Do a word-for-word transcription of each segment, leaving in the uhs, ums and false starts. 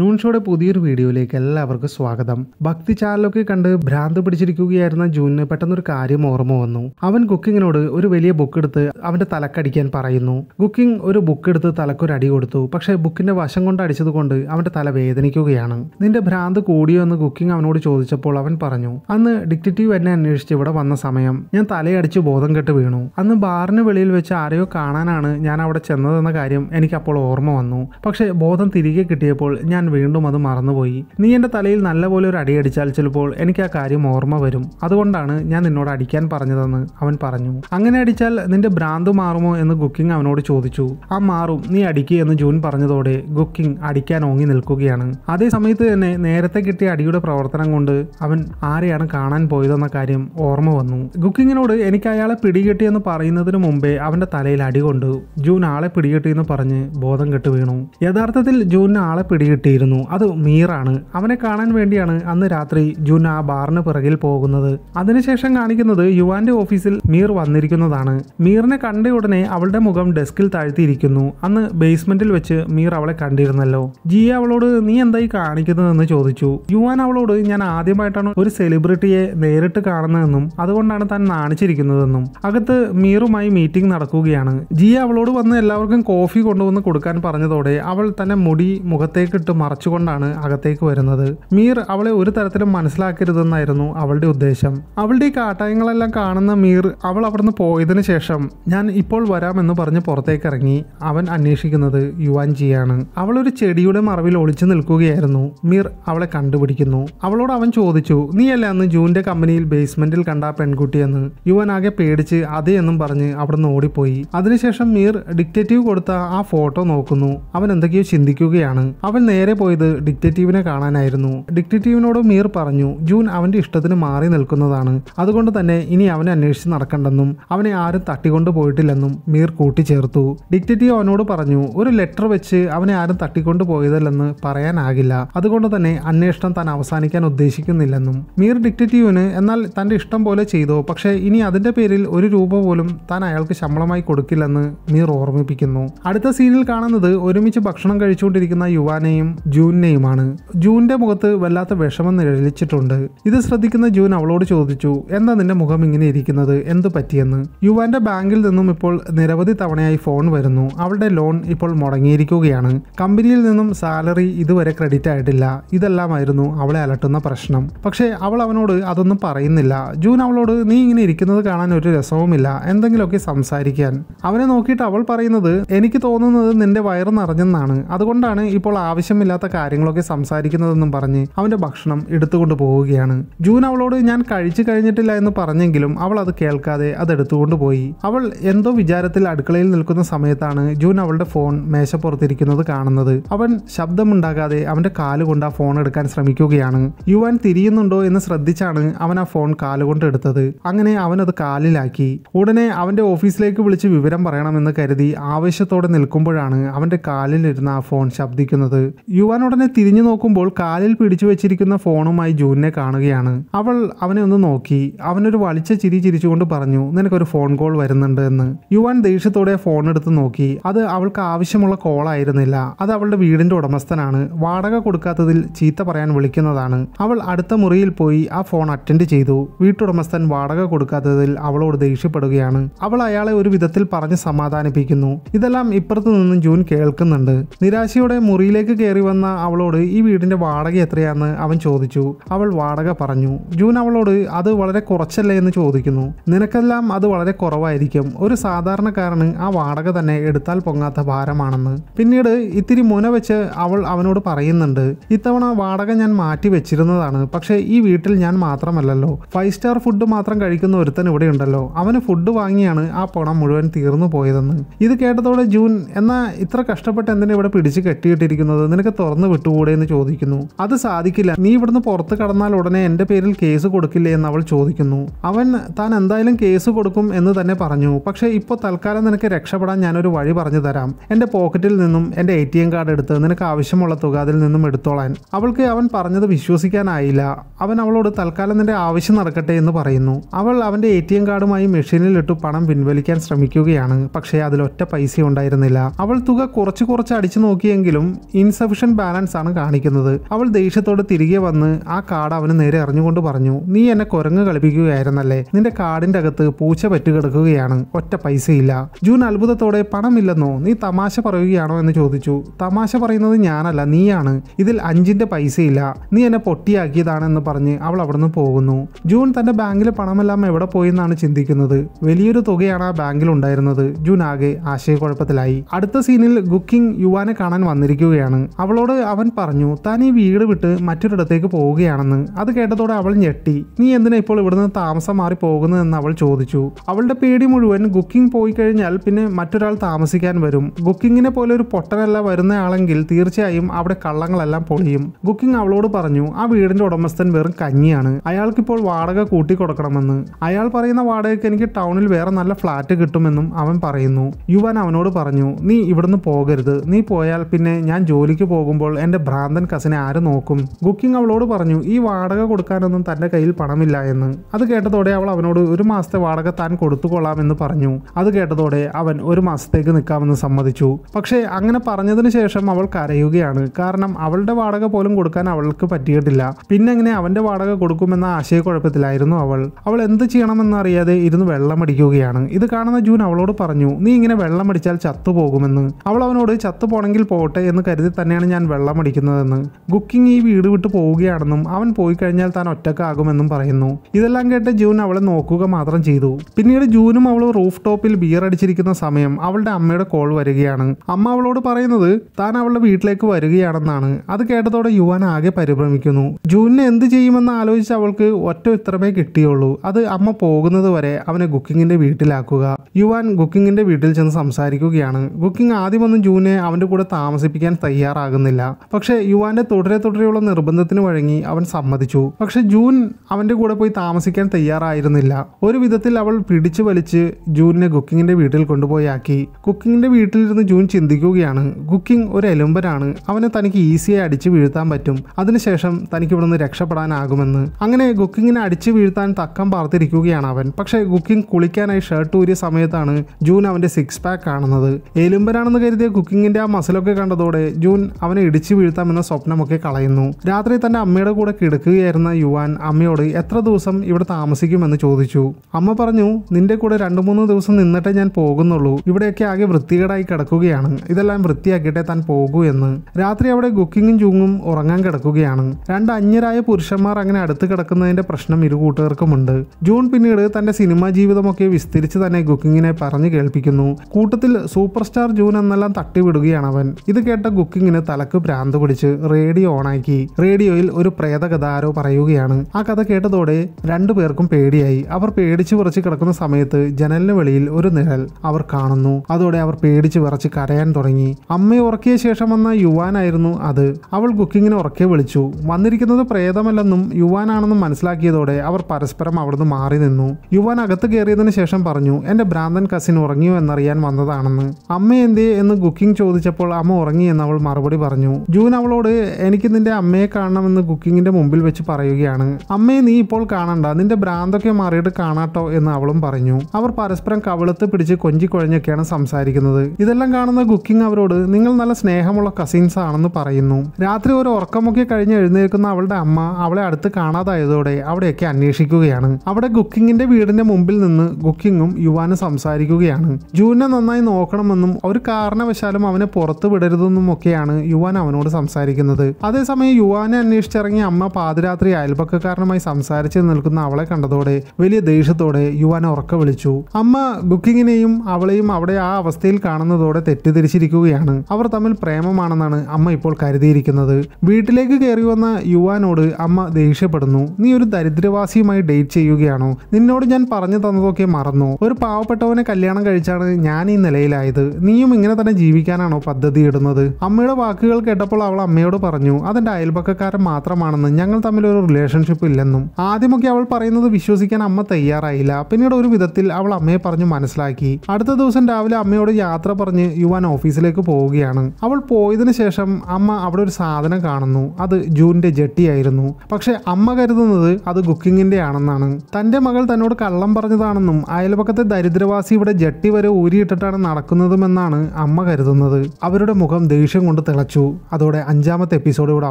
Noon ഷോയുടെ പുതിയൊരു വീഡിയോയിലേക്ക് എല്ലാവർക്കും സ്വാഗതം. ഭക്തി ചാനലൊക്കെ കണ്ട് ഭ്രാന്ത് പിടിച്ചിരിക്കുകയായിരുന്ന ജൂനിന് പെട്ടെന്നൊരു കാര്യം ഓർമ്മ വന്നു. അവൻ കുക്കിങ്ങിനോട് ഒരു വലിയ ബുക്ക് എടുത്ത് അവന്റെ തലക്കടിക്കാൻ പറയുന്നു. കുക്കിംഗ് ഒരു ബുക്ക് എടുത്ത് തലക്കൊരു അടി കൊടുത്തു. പക്ഷേ ബുക്കിന്റെ വശം കൊണ്ട് അടിച്ചത് കൊണ്ട് അവന്റെ തല വേദനിക്കുകയാണ്. നിന്റെ ഭ്രാന്ത് കൂടിയോ എന്ന് കുക്കിംഗ് അവനോട് ചോദിച്ചപ്പോൾ അവൻ പറഞ്ഞു, അന്ന് ഡിറ്റക്റ്റീവ് എന്നെ അന്വേഷിച്ച് ഇവിടെ വന്ന സമയം ഞാൻ തലയടിച്ച് ബോധം കെട്ട് വീണു. അന്ന് ബാറിന് വെളിയിൽ വെച്ച് ആരെയോ കാണാനാണ് ഞാൻ അവിടെ ചെന്നതെന്ന കാര്യം എനിക്കപ്പോൾ ഓർമ്മ വന്നു. പക്ഷേ ബോധം തിരികെ കിട്ടിയപ്പോൾ ഞാൻ വീണ്ടും അത് മറന്നുപോയി. നീ എൻ്റെ തലയിൽ നല്ലപോലെ ഒരു അടിയടിച്ചാൽ ചിലപ്പോൾ എനിക്ക് ആ കാര്യം ഓർമ്മ വരും. അതുകൊണ്ടാണ് ഞാൻ നിന്നോട് അടിക്കാൻ പറഞ്ഞതെന്ന് അവൻ പറഞ്ഞു. അങ്ങനെ അടിച്ചാൽ നിന്റെ ഭ്രാന്ത് മാറുമോ എന്ന് കുക്കിംഗ് അവനോട് ചോദിച്ചു. ആ മാറും, നീ അടിക്കുക എന്ന് ജൂൻ പറഞ്ഞതോടെ കുക്കിംഗ് അടിക്കാൻ ഓങ്ങി നിൽക്കുകയാണ്. അതേ സമയത്ത് തന്നെ നേരത്തെ കിട്ടിയ അടിയുടെ പ്രവർത്തനം കൊണ്ട് അവൻ ആരെയാണ് കാണാൻ പോയതെന്ന കാര്യം ഓർമ്മ വന്നു. കുക്കിങ്ങിനോട് എനിക്ക് അയാളെ പിടികെട്ടിയെന്ന് പറയുന്നതിന് മുമ്പേ അവന്റെ തലയിൽ അടി കൊണ്ട് ജൂൻ ആളെ പിടികെട്ടിയെന്ന് പറഞ്ഞ് ബോധം കെട്ട് വീണു. യഥാർത്ഥത്തിൽ ജൂനിന് ആളെ പിടികെട്ടി അത് മീറാണ്. അവനെ കാണാൻ വേണ്ടിയാണ് അന്ന് രാത്രി ജൂൻ ആ ബാറിന് പിറകിൽ പോകുന്നത്. അതിനുശേഷം കാണിക്കുന്നത് യുവാന്റെ ഓഫീസിൽ മീർ വന്നിരിക്കുന്നതാണ്. മീറിനെ കണ്ട ഉടനെ അവളുടെ മുഖം ഡെസ്കിൽ താഴ്ത്തിയിരിക്കുന്നു. അന്ന് ബേസ്മെന്റിൽ വെച്ച് മീർ അവളെ കണ്ടിരുന്നല്ലോ. ജിയ അവളോട് നീ എന്തായി കാണിക്കുന്നതെന്ന് ചോദിച്ചു. യുവാൻ അവളോട് ഞാൻ ആദ്യമായിട്ടാണ് ഒരു സെലിബ്രിറ്റിയെ നേരിട്ട് കാണുന്നതെന്നും അതുകൊണ്ടാണ് താൻ നാണിച്ചിരിക്കുന്നതെന്നും അകത്ത് മീറുമായി മീറ്റിംഗ് നടക്കുകയാണ്. ജിയ അവളോട് വന്ന് എല്ലാവർക്കും കോഫി കൊണ്ടുവന്ന് കൊടുക്കാൻ പറഞ്ഞതോടെ അവൾ തന്നെ മുടി മുഖത്തേക്കിട്ട് മറച്ചുകൊണ്ടാണ് അകത്തേക്ക് വരുന്നത്. മീർ അവളെ ഒരു തരത്തിലും മനസ്സിലാക്കരുതെന്നായിരുന്നു അവളുടെ ഉദ്ദേശം. അവളുടെ ഈ കാട്ടായങ്ങളെല്ലാം കാണുന്ന മീർ അവൾ അവിടുന്ന് പോയതിനു ശേഷം ഞാൻ ഇപ്പോൾ വരാമെന്ന് പറഞ്ഞ് പുറത്തേക്ക് ഇറങ്ങി. അവൻ അന്വേഷിക്കുന്നത് യുവാൻ ജിയാണ്. അവളൊരു ചെടിയുടെ മറവിൽ ഒളിച്ചു നിൽക്കുകയായിരുന്നു. മീർ അവളെ കണ്ടുപിടിക്കുന്നു. അവളോട് അവൻ ചോദിച്ചു, നീ അല്ല അന്ന് ജൂന്റെ കമ്പനിയിൽ ബേസ്മെന്റിൽ കണ്ട പെൺകുട്ടിയെന്ന്? യുവാൻ ആകെ പേടിച്ച് അതേ എന്നും പറഞ്ഞ് അവിടുന്ന് ഓടിപ്പോയി. അതിനുശേഷം മീർ ഡിക്റ്റേറ്റീവ് കൊടുത്ത ആ ഫോട്ടോ നോക്കുന്നു. അവൻ എന്തൊക്കെയോ ചിന്തിക്കുകയാണ്. അവൻ നേരെ പോയത് ഡിക്റ്റേറ്റീവിനെ കാണാനായിരുന്നു. ഡിക്റ്റേറ്റീവിനോട് മീർ പറഞ്ഞു ജൂൻ അവന്റെ ഇഷ്ടത്തിന് മാറി നിൽക്കുന്നതാണ്, അതുകൊണ്ട് തന്നെ ഇനി അവനെ അന്വേഷിച്ച് നടക്കണ്ടെന്നും അവനെ ആരും തട്ടിക്കൊണ്ടു പോയിട്ടില്ലെന്നും മീർ കൂട്ടിച്ചേർത്തു. ഡിക്റ്റേറ്റീവ് അവനോട് പറഞ്ഞു ഒരു ലെറ്റർ വെച്ച് അവനെ ആരും തട്ടിക്കൊണ്ടു പോയതല്ലെന്ന് പറയാനാകില്ല, അതുകൊണ്ട് തന്നെ അന്വേഷണം താൻ അവസാനിക്കാൻ ഉദ്ദേശിക്കുന്നില്ലെന്നും. മീർ ഡിക്റ്റേറ്റീവിന് എന്നാൽ തന്റെ ഇഷ്ടം പോലെ ചെയ്തോ, പക്ഷേ ഇനി അതിന്റെ പേരിൽ ഒരു രൂപ പോലും താൻ അയാൾക്ക് ശമ്പളമായി കൊടുക്കില്ലെന്ന് മീർ ഓർമ്മിപ്പിക്കുന്നു. അടുത്ത സീനിൽ കാണുന്നത് ഒരുമിച്ച് ഭക്ഷണം കഴിച്ചുകൊണ്ടിരിക്കുന്ന യുവാനെയും ജൂനിനെയുമാണ്. ജൂന്റെ മുഖത്ത് വല്ലാത്ത വിഷമം നിഴലിച്ചിട്ടുണ്ട്. ഇത് ശ്രദ്ധിക്കുന്ന ജൂൻ അവളോട് ചോദിച്ചു എന്താ നിന്റെ മുഖം ഇങ്ങനെ ഇരിക്കുന്നത്, എന്തു പറ്റിയെന്ന്. യുവാന്റെ ബാങ്കിൽ നിന്നും ഇപ്പോൾ നിരവധി തവണയായി ഫോൺ വരുന്നു. അവളുടെ ലോൺ ഇപ്പോൾ മുടങ്ങിയിരിക്കുകയാണ്. കമ്പനിയിൽ നിന്നും സാലറി ഇതുവരെ ക്രെഡിറ്റ് ആയിട്ടില്ല. ഇതെല്ലാമായിരുന്നു അവളെ അലട്ടുന്ന പ്രശ്നം. പക്ഷേ അവൾ അവനോട് അതൊന്നും പറയുന്നില്ല. ജൂൻ അവളോട് നീ ഇങ്ങനെ ഇരിക്കുന്നത് കാണാൻ ഒരു രസവുമില്ല, എന്തെങ്കിലുമൊക്കെ സംസാരിക്കാൻ. അവനെ നോക്കിയിട്ട് അവൾ പറയുന്നത് എനിക്ക് തോന്നുന്നത് നിന്റെ വയറ് നിറഞ്ഞെന്നാണ്, അതുകൊണ്ടാണ് ഇപ്പോൾ ആവശ്യമില്ല കാര്യങ്ങളൊക്കെ സംസാരിക്കുന്നതെന്നും പറഞ്ഞ് അവന്റെ ഭക്ഷണം എടുത്തുകൊണ്ട് പോവുകയാണ്. ജൂൻ അവളോട് ഞാൻ കഴിച്ചു കഴിഞ്ഞിട്ടില്ല എന്ന് പറഞ്ഞെങ്കിലും അവൾ അത് കേൾക്കാതെ അത് എടുത്തുകൊണ്ട് പോയി. അവൾ എന്തോ വിചാരത്തിൽ അടുക്കളയിൽ നിൽക്കുന്ന സമയത്താണ് ജൂൻ അവളുടെ ഫോൺ മേശപ്പുറത്തിരിക്കുന്നത് കാണുന്നത്. അവൻ ശബ്ദമുണ്ടാകാതെ അവന്റെ കാലുകൊണ്ട് ആ ഫോൺ എടുക്കാൻ ശ്രമിക്കുകയാണ്. യുവാൻ തിരിയുന്നുണ്ടോ എന്ന് ശ്രദ്ധിച്ചാണ് അവൻ ആ ഫോൺ കാലുകൊണ്ട് എടുത്തത്. അങ്ങനെ അവനത് കാലിലാക്കി. ഉടനെ അവന്റെ ഓഫീസിലേക്ക് വിളിച്ച് വിവരം പറയണമെന്ന് കരുതി ആവേശത്തോടെ നിൽക്കുമ്പോഴാണ് അവന്റെ കാലിലിരുന്ന ആ ഫോൺ ശബ്ദിക്കുന്നത്. യുവാൻ ഉടനെ തിരിഞ്ഞു നോക്കുമ്പോൾ കാലിൽ പിടിച്ചു വെച്ചിരിക്കുന്ന ഫോണുമായി ജൂനിനെ കാണുകയാണ്. അവൾ അവനെ ഒന്ന് നോക്കി. അവനൊരു വളിച്ച ചിരി ചിരിച്ചുകൊണ്ട് പറഞ്ഞു നിനക്കൊരു ഫോൺ കോൾ വരുന്നുണ്ട് എന്ന്. യുവാൻ ദേഷ്യത്തോടെ ഫോൺ എടുത്ത് നോക്കി. അത് അവൾക്ക് ആവശ്യമുള്ള കോൾ ആയിരുന്നില്ല. അത് അവളുടെ വീടിന്റെ ഉടമസ്ഥനാണ്. വാടക കൊടുക്കാത്തതിൽ ചീത്ത പറയാൻ വിളിക്കുന്നതാണ്. അവൾ അടുത്ത മുറിയിൽ പോയി ആ ഫോൺ അറ്റൻഡ് ചെയ്തു. വീട്ടുടമസ്ഥൻ വാടക കൊടുക്കാത്തതിൽ അവളോട് ദേഷ്യപ്പെടുകയാണ്. അവൾ അയാളെ ഒരു വിധത്തിൽ പറഞ്ഞ് സമാധാനിപ്പിക്കുന്നു. ഇതെല്ലാം ഇപ്പുറത്തു നിന്നും ജൂൻ കേൾക്കുന്നുണ്ട്. നിരാശയോടെ മുറിയിലേക്ക് കയറി വന്ന അവളോട് ഈ വീടിന്റെ വാടക എത്രയാന്ന് അവൻ ചോദിച്ചു. അവൾ വാടക പറഞ്ഞു. ജൂൻ അവളോട് അത് വളരെ കുറച്ചല്ലേ എന്ന് ചോദിക്കുന്നു. നിനക്കെല്ലാം അത് വളരെ കുറവായിരിക്കും, ഒരു സാധാരണക്കാരന് ആ വാടക തന്നെ എടുത്താൽ പൊങ്ങാത്ത ഭാരമാണെന്ന്. പിന്നീട് ഇത്തിരി മുന വെച്ച് അവൾ അവനോട് പറയുന്നുണ്ട് ഇത്തവണ വാടക ഞാൻ മാറ്റി വെച്ചിരുന്നതാണ്, പക്ഷേ ഈ വീട്ടിൽ ഞാൻ മാത്രമല്ലല്ലോ, ഫൈവ് സ്റ്റാർ ഫുഡ് മാത്രം കഴിക്കുന്ന ഒരുത്തൻ ഇവിടെ ഉണ്ടല്ലോ, അവന് ഫുഡ് വാങ്ങിയാണ് ആ പണം മുഴുവൻ തീർന്നു പോയതെന്ന്. ഇത് കേട്ടതോടെ ജൂൻ എന്നാ ഇത്ര കഷ്ടപ്പെട്ട് എന്തിനാ ഇവിടെ പിടിച്ച് കെട്ടിയിട്ടിരിക്കുന്നത്, നിനക്ക് തുറന്നു വിട്ടുകൂടെ എന്ന് ചോദിക്കുന്നു. അത് സാധിക്കില്ല, നീ ഇവിടുന്ന് പുറത്ത് കടന്നാൽ ഉടനെ എന്റെ പേരിൽ കേസ് കൊടുക്കില്ലേ എന്ന് അവൾ ചോദിക്കുന്നു. അവൻ താൻ എന്തായാലും കേസ് കൊടുക്കും എന്ന് തന്നെ പറഞ്ഞു. പക്ഷേ ഇപ്പോൾ തൽക്കാലം നിനക്ക് രക്ഷപ്പെടാൻ ഞാനൊരു വഴി പറഞ്ഞു തരാം, എന്റെ പോക്കറ്റിൽ നിന്നും എന്റെ എ ടി എം കാർഡ് എടുത്ത് നിനക്ക് ആവശ്യമുള്ള തുക അതിൽ നിന്നും എടുത്തോളാൻ. അവൾക്ക് അവൻ പറഞ്ഞത് വിശ്വസിക്കാനായില്ല. അവൻ അവളോട് തൽക്കാലം നിന്റെ ആവശ്യം നടക്കട്ടെ എന്ന് പറയുന്നു. അവൾ അവന്റെ എ ടി എം കാർഡുമായി മെഷീനിൽ ഇട്ടു പണം പിൻവലിക്കാൻ ശ്രമിക്കുകയാണ്. പക്ഷേ അതിലൊറ്റ പൈസ ഉണ്ടായിരുന്നില്ല. അവൾ തുക കുറച്ച് കുറച്ച് അടിച്ചു നോക്കിയെങ്കിലും ഇൻസഫിഷ്യൻ ട്രാൻസാക്ഷൻ ബാലൻസ് ആണ് കാണിക്കുന്നത്. അവൾ ദേഷ്യത്തോട് തിരികെ വന്ന് ആ കാർഡ് അവന് നേരെ എറിഞ്ഞുകൊണ്ട് പറഞ്ഞു, നീ എന്നെ കുരങ്ങ് കളിപ്പിക്കുകയായിരുന്നല്ലേ, നിന്റെ കാർഡിന്റെ അകത്ത് പൂച്ച പറ്റുകിടക്കുകയാണ്, ഒറ്റ പൈസയില്ല. ജൂൺ അത്ഭുതത്തോടെ പണമില്ലെന്നോ, നീ തമാശ പറയുകയാണോ എന്ന് ചോദിച്ചു. തമാശ പറയുന്നത് ഞാനല്ല, നീയാണ്. ഇതിൽ അഞ്ചിന്റെ പൈസയില്ല, നീ എന്നെ പൊട്ടിയാക്കിയതാണെന്ന് പറഞ്ഞ് അവൾ അവിടുന്ന് പോകുന്നു. ജൂൺ തന്റെ ബാങ്കിലെ പണമെല്ലാം എവിടെ പോയെന്നാണ് ചിന്തിക്കുന്നത്. വലിയൊരു തുകയാണ് ആ ബാങ്കിൽ ഉണ്ടായിരുന്നത്. ജൂൺ ആകെ ആശയക്കുഴപ്പത്തിലായി. അടുത്ത സീനിൽ ഗുക്കിംഗ് യുവാനെ കാണാൻ വന്നിരിക്കുകയാണ്. അവളോട് അവൻ പറഞ്ഞു താൻ ഈ വീട് വിട്ട് മറ്റൊരിടത്തേക്ക് പോവുകയാണെന്ന്. അത് കേട്ടതോടെ അവൾ ഞെട്ടി. നീ എന്തിനാ ഇപ്പോൾ ഇവിടുന്ന് താമസം മാറി പോകുന്നതെന്ന് അവൾ ചോദിച്ചു. അവളുടെ പേടി മുഴുവൻ ഗുക്കിംഗ് പോയി കഴിഞ്ഞാൽ പിന്നെ മറ്റൊരാൾ താമസിക്കാൻ വരും. ഗുക്കിങ്ങിനെ പോലെ ഒരു പൊട്ടനല്ല വരുന്നയാളെങ്കിൽ തീർച്ചയായും അവിടെ കള്ളങ്ങളെല്ലാം പൊളിയും. ഗുക്കിംഗ് അവളോട് പറഞ്ഞു ആ വീടിന്റെ ഉടമസ്ഥൻ വെറും കഞ്ഞിയാണ്, അയാൾക്കിപ്പോൾ വാടക കൂട്ടി കൊടുക്കണമെന്ന്. അയാൾ പറയുന്ന വാടകയ്ക്ക് എനിക്ക് ടൗണിൽ വേറെ നല്ല ഫ്ലാറ്റ് കിട്ടുമെന്നും അവൻ പറയുന്നു. യുവാൻ അവനോട് പറഞ്ഞു നീ ഇവിടുന്ന് പോകരുത്, നീ പോയാൽ പിന്നെ ഞാൻ ജോലിക്ക് പോകുമ്പോൾ എൻ്റെ ഭ്രാന്തൻ കസിനെ ആര് നോക്കും. ഗുക്കിംഗ് അവളോട് പറഞ്ഞു ഈ വാടക കൊടുക്കാനൊന്നും തൻ്റെ കയ്യിൽ പണമില്ല എന്ന്. അത് കേട്ടതോടെ അവൾ അവനോട് ഒരു മാസത്തെ വാടക താൻ കൊടുത്തുകൊള്ളാമെന്ന് പറഞ്ഞു. അത് കേട്ടതോടെ അവൻ ഒരു മാസത്തേക്ക് നിൽക്കാമെന്ന് സമ്മതിച്ചു. പക്ഷേ അങ്ങനെ പറഞ്ഞതിന് ശേഷം അവൾ കരയുകയാണ്. കാരണം അവളുടെ വാടക പോലും കൊടുക്കാൻ അവൾക്ക് പറ്റിയിട്ടില്ല. പിന്നെങ്ങനെ അവൻ്റെ വാടക കൊടുക്കുമെന്ന ആശയക്കുഴപ്പത്തിലായിരുന്നു അവൾ. അവൾ എന്ത് ചെയ്യണമെന്നറിയാതെ ഇരുന്ന് വെള്ളമടിക്കുകയാണ്. ഇത് കാണുന്ന ജൂൺ അവളോട് പറഞ്ഞു നീ ഇങ്ങനെ വെള്ളമടിച്ചാൽ ചത്തുപോകുമെന്ന്. അവൾ അവനോട് ചത്തുപോണെങ്കിൽ പോട്ടെ എന്ന് കരുതി തന്നെയാണ് ഞാൻ വെള്ളമടിക്കുന്നതെന്ന്. ഗുക്കിംഗ് ഈ വീട് വിട്ട് പോവുകയാണെന്നും അവൻ പോയി കഴിഞ്ഞാൽ താൻ ഒറ്റക്കാകുമെന്നും പറയുന്നു. ഇതെല്ലാം കേട്ട് ജൂൺ അവളെ നോക്കുക മാത്രം ചെയ്തു. പിന്നീട് ജൂനും അവൾ റൂഫ് ടോപ്പിൽ ബിയർ അടിച്ചിരിക്കുന്ന സമയം അവളുടെ അമ്മയുടെ കോൾ വരികയാണ്. അമ്മ അവളോട് പറയുന്നത് താൻ അവളുടെ വീട്ടിലേക്ക് വരികയാണെന്നാണ്. അത് കേട്ടതോടെ യുവാൻ ആകെ പരിഭ്രമിക്കുന്നു. ജൂനിനെ എന്ത് ചെയ്യുമെന്ന് ആലോചിച്ച് അവൾക്ക് ഒറ്റ ഉത്തരമേ കിട്ടിയുള്ളൂ, അത് അമ്മ പോകുന്നത് വരെ അവനെ ഗുക്കിങ്ങിന്റെ വീട്ടിലാക്കുക. യുവാൻ ഗുക്കിങ്ങിന്റെ വീട്ടിൽ ചെന്ന് സംസാരിക്കുകയാണ്. ഗുക്കിംഗ് ആദ്യമൊന്നും ജൂനെ അവന്റെ കൂടെ താമസിപ്പിക്കാൻ തയ്യാറാകുന്നില്ല. പക്ഷേ യുവാന്റെ തുടരെ തുടരെയുള്ള നിർബന്ധത്തിന് വഴങ്ങി അവൻ സമ്മതിച്ചു. പക്ഷെ ജൂൻ അവന്റെ കൂടെ പോയി താമസിക്കാൻ തയ്യാറായിരുന്നില്ല. ഒരു വിധത്തിൽ അവൾ പിടിച്ചു വലിച്ച് ജൂനിനെ ഗുക്കിങ്ങിന്റെ വീട്ടിൽ കൊണ്ടുപോയി ആക്കി. ഗുക്കിങ്ങിന്റെ വീട്ടിലിരുന്ന് ജൂൻ ചിന്തിക്കുകയാണ്, ഗുക്കിംഗ് ഒരു എലുമ്പനാണ്, അവനെ തനിക്ക് ഈസിയായി അടിച്ചു വീഴ്ത്താൻ പറ്റും, അതിനുശേഷം തനിക്ക് ഇവിടുന്ന് രക്ഷപ്പെടാനാകുമെന്ന്. അങ്ങനെ ഗുക്കിങ്ങിനെ അടിച്ചു വീഴ്ത്താൻ തക്കം പാർത്തിരിക്കുകയാണ് അവൻ. പക്ഷേ ഗുക്കിംഗ് കുളിക്കാനായി ഷർട്ട് ഊരിയ സമയത്താണ് ജൂൻ അവന്റെ സിക്സ് പാക്ക് കാണുന്നത്. എലുമ്പനാണെന്ന് കരുതിയ ഗുക്കിങ്ങിന്റെ ആ മസിലൊക്കെ കണ്ടതോടെ ജൂൻ അവനെ ഇടിച്ചു വീഴ്ത്താമെന്ന സ്വപ്നമൊക്കെ കളയുന്നു. രാത്രി തന്റെ അമ്മയുടെ കൂടെ കിടക്കുകയായിരുന്ന യുവാൻ അമ്മയോട് എത്ര ദിവസം ഇവിടെ താമസിക്കുമെന്ന് ചോദിച്ചു. അമ്മ പറഞ്ഞു നിന്റെ കൂടെ രണ്ടു മൂന്ന് ദിവസം നിന്നിട്ടേ ഞാൻ പോകുന്നുള്ളൂ, ഇവിടെയൊക്കെ ആകെ വൃത്തികേടായി കിടക്കുകയാണ്, ഇതെല്ലാം വൃത്തിയാക്കിയിട്ടേ താൻ പോകൂ എന്ന്. രാത്രി അവിടെ ഗുക്കിങ്ങും ജൂങ്ങും ഉറങ്ങാൻ കിടക്കുകയാണ്. രണ്ട് അന്യരായ പുരുഷന്മാർ അങ്ങനെ അടുത്ത് കിടക്കുന്നതിന്റെ പ്രശ്നം ഇരു കൂട്ടുകാർക്കുമുണ്ട്. ജൂൺ പിന്നീട് തന്റെ സിനിമാ ജീവിതമൊക്കെ വിസ്തരിച്ച് തന്നെ ഗുക്കിങ്ങിനെ പറഞ്ഞു കേൾപ്പിക്കുന്നു. കൂട്ടത്തിൽ സൂപ്പർ സ്റ്റാർ ജൂൻ എന്നെല്ലാം തട്ടിവിടുകയാണ് അവൻ. ഇത് കേട്ട ഗുക്കിങ്ങിന് തലക്ക് ഭ്രാന്ത് പിടിച്ച് റേഡിയോ ഓണാക്കി. റേഡിയോയിൽ ഒരു പ്രേതകഥ ആരോ പറയുകയാണ്. ആ കഥ കേട്ടതോടെ രണ്ടുപേർക്കും പേടിയായി. അവർ പേടിച്ചു വിറച്ച് കിടക്കുന്ന സമയത്ത് ജനലിന് വെളിയിൽ ഒരു നിഴൽ അവർ കാണുന്നു. അതോടെ അവർ പേടിച്ച് വിറച്ച് കരയാൻ തുടങ്ങി. അമ്മയെ ഉറക്കിയ ശേഷം വന്ന യുവാനായിരുന്നു അത്. അവൾ ഗുക്കിങ്ങിനെ ഉറക്കെ വിളിച്ചു. വന്നിരിക്കുന്നത് പ്രേതമല്ലെന്നും യുവാനാണെന്നും മനസ്സിലാക്കിയതോടെ അവർ പരസ്പരം അവിടുന്ന് മാറി നിന്നു. യുവാൻ അകത്ത് കയറിയതിനു ശേഷം പറഞ്ഞു എന്റെ ഭ്രാന്തൻ കസിൻ ഉറങ്ങിയോ എന്നറിയാൻ വന്നതാണെന്ന്. അമ്മ എന്തേ എന്ന് ഗുക്കിംഗ് ചോദിച്ചപ്പോൾ അമ്മ ഉറങ്ങിയെന്ന് അവൾ മറുപടി പറഞ്ഞു. ജൂൻ അവളോട് എനിക്ക് നിന്റെ അമ്മയെ കാണണമെന്ന് ഗുക്കിങ്ങിന്റെ മുമ്പിൽ വെച്ച് പറയുകയാണ്. അമ്മയെ നീ ഇപ്പോൾ കാണണ്ട, നിന്റെ ഭ്രാന്തൊക്കെ മാറിയിട്ട് കാണാട്ടോ എന്ന് അവളും പറഞ്ഞു. അവർ പരസ്പരം കവിളത്ത് പിടിച്ച് കൊഞ്ചിക്കൊഴഞ്ഞൊക്കെയാണ് സംസാരിക്കുന്നത്. ഇതെല്ലാം കാണുന്ന ഗുക്കിംഗ് അവരോട് നിങ്ങൾ നല്ല സ്നേഹമുള്ള കസിൻസ് ആണെന്ന് പറയുന്നു. രാത്രി ഒരു ഉറക്കമൊക്കെ കഴിഞ്ഞ് എഴുന്നേൽക്കുന്ന അവളുടെ അമ്മ അവളെ അടുത്ത് കാണാതായതോടെ അവിടെയൊക്കെ അന്വേഷിക്കുകയാണ്. അവിടെ ഗുക്കിങ്ങിന്റെ വീടിന്റെ മുമ്പിൽ നിന്ന് ഗുക്കിങ്ങും യുവാനും സംസാരിക്കുകയാണ്. ജൂനെ നന്നായി നോക്കണമെന്നും ഒരു കാരണവശാലും അവനെ പുറത്തു വിടരുതെന്നും ഒക്കെയാണ് യുവാൻ അവനോട് സംസാരിക്കുന്നത്. അതേസമയം യുവാനെ അന്വേഷിച്ചിറങ്ങിയ അമ്മ പാതിരാത്രി അയൽപക്കക്കാരനുമായി സംസാരിച്ച് നിൽക്കുന്ന അവളെ കണ്ടതോടെ വലിയ ദേഷ്യത്തോടെ യുവാനെ ഉറക്ക വിളിച്ചു. അമ്മ ഗുക്കിങ്ങിനെയും അവളെയും അവിടെ ആ അവസ്ഥയിൽ കാണുന്നതോടെ തെറ്റിദ്ധരിച്ചിരിക്കുകയാണ്. അവർ തമ്മിൽ പ്രേമമാണെന്നാണ് അമ്മ ഇപ്പോൾ കരുതിയിരിക്കുന്നത്. വീട്ടിലേക്ക് കയറി വന്ന യുവാനോട് അമ്മ ദേഷ്യപ്പെടുന്നു. നീ ഒരു ദരിദ്രവാസിയുമായി ഡേറ്റ് ചെയ്യുകയാണോ? നിന്നോട് ഞാൻ പറഞ്ഞു തന്നതൊക്കെ മറന്നു. ഒരു പാവപ്പെട്ടവനെ കല്യാണം കഴിച്ചാണ് ഞാൻ ഈ നിലയിലായത്. നീയും ഇങ്ങനെ തന്നെ ജീവിക്കാനാണോ പദ്ധതി ഇടുന്നത്? അമ്മയുടെ വാക്കുകൾ കേട്ടപ്പോൾ അവൾ അമ്മയോട് പറഞ്ഞു അതെന്റെ അയൽപക്കക്കാരൻ മാത്രമാണെന്നും ഞങ്ങൾ തമ്മിൽ ഒരു റിലേഷൻഷിപ്പ് ഇല്ലെന്നും. ആദ്യമൊക്കെ അവൾ പറയുന്നത് വിശ്വസിക്കാൻ അമ്മ തയ്യാറായില്ല. പിന്നീട് ഒരു വിധത്തിൽ അവൾ അമ്മയെ പറഞ്ഞു മനസ്സിലാക്കി. അടുത്ത ദിവസം രാവിലെ അമ്മയോട് യാത്ര പറഞ്ഞ് യുവാൻ ഓഫീസിലേക്ക് പോവുകയാണ്. അവൾ പോയതിനു ശേഷം അമ്മ അവിടെ ഒരു സാധനം കാണുന്നു. അത് ജൂന്റെ ജെട്ടിയായിരുന്നു. പക്ഷെ അമ്മ കരുതുന്നത് അത് ഗുക്കിങ്ങിന്റെ ആണെന്നാണ്. തന്റെ മകൾ തന്നോട് കള്ളം പറഞ്ഞതാണെന്നും അയൽപക്കത്തെ ദരിദ്രവാസി ഇവിടെ ജെട്ടി വരെ ഊരിയിട്ടിട്ടാണ് നടക്കുന്നതുമെന്നാണ് അമ്മ കരുതുന്നത്. അവരുടെ മുഖം ദേഷ്യം കൊണ്ട് തിളച്ചു. ലഭിച്ചു. അതോടെ അഞ്ചാമത്തെ എപ്പിസോഡ് ഇവിടെ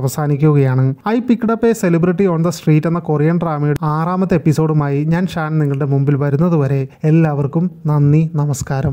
അവസാനിക്കുകയാണ്. I picked up a celebrity on the street എന്ന കൊറിയൻ ഡ്രാമയുടെ ആറാമത്തെ എപ്പിസോഡുമായി ഞാൻ ഷാൻ നിങ്ങളുടെ മുമ്പിൽ വരുന്നതുവരെ എല്ലാവർക്കും നന്ദി, നമസ്കാരം.